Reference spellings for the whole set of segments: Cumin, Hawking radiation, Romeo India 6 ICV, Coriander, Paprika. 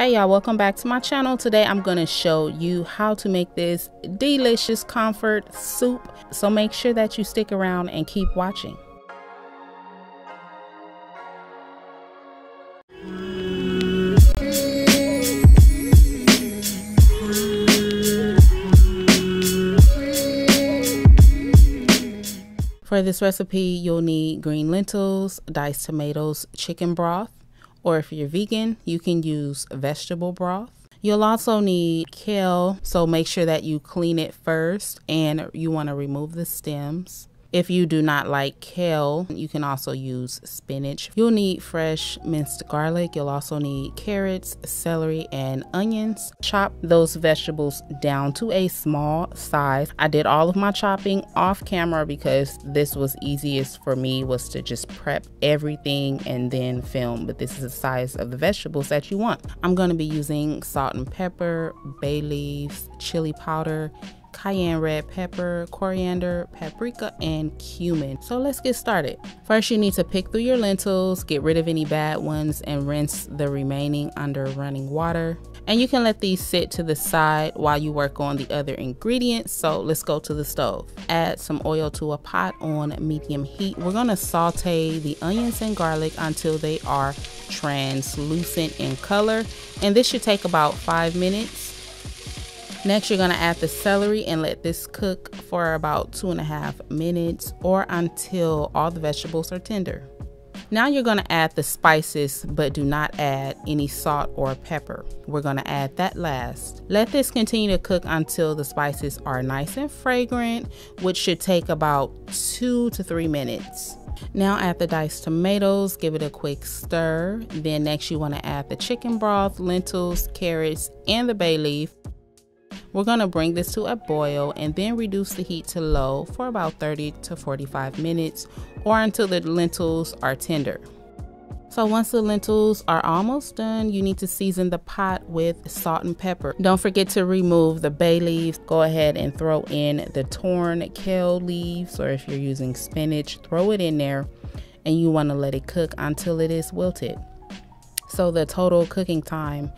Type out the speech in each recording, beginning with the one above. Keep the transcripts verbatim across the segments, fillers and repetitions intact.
Hey y'all, welcome back to my channel. Today I'm gonna show you how to make this delicious comfort soup, so make sure that you stick around and keep watching. For this recipe, you'll need green lentils, diced tomatoes, chicken broth, or if you're vegan, you can use vegetable broth. You'll also need kale, so make sure that you clean it first and you want to remove the stems. If you do not like kale, you can also use spinach. You'll need fresh minced garlic. You'll also need carrots, celery, and onions. Chop those vegetables down to a small size. I did all of my chopping off camera because this was easiest for me, was to just prep everything and then film, but this is the size of the vegetables that you want. I'm going to be using salt and pepper, bay leaves, chili powder, cayenne red pepper, coriander, paprika, and cumin. So let's get started. First, you need to pick through your lentils, get rid of any bad ones, and rinse the remaining under running water. And you can let these sit to the side while you work on the other ingredients. So let's go to the stove. Add some oil to a pot on medium heat. We're gonna saute the onions and garlic until they are translucent in color. And this should take about five minutes. Next, you're gonna add the celery and let this cook for about two and a half minutes or until all the vegetables are tender. Now you're gonna add the spices, but do not add any salt or pepper. We're gonna add that last. Let this continue to cook until the spices are nice and fragrant, which should take about two to three minutes. Now add the diced tomatoes, give it a quick stir. Then next you wanna add the chicken broth, lentils, carrots, and the bay leaf. We're gonna bring this to a boil and then reduce the heat to low for about thirty to forty-five minutes or until the lentils are tender. So once the lentils are almost done, you need to season the pot with salt and pepper. Don't forget to remove the bay leaves. Go ahead and throw in the torn kale leaves, or if you're using spinach, throw it in there, and you wanna let it cook until it is wilted. So the total cooking time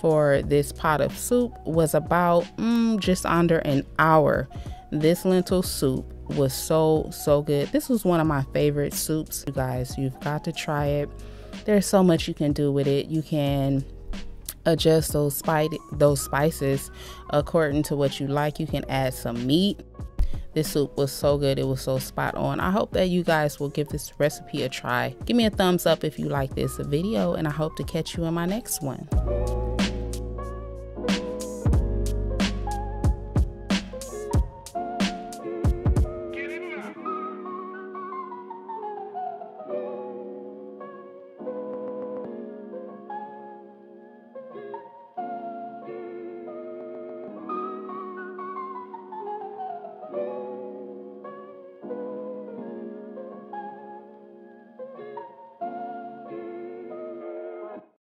for this pot of soup was about mm, just under an hour. This lentil soup was so, so good. This was one of my favorite soups. You guys, you've got to try it. There's so much you can do with it. You can adjust those, spi those spices according to what you like. You can add some meat. This soup was so good. It was so spot on. I hope that you guys will give this recipe a try. Give me a thumbs up if you like this video, and I hope to catch you in my next one.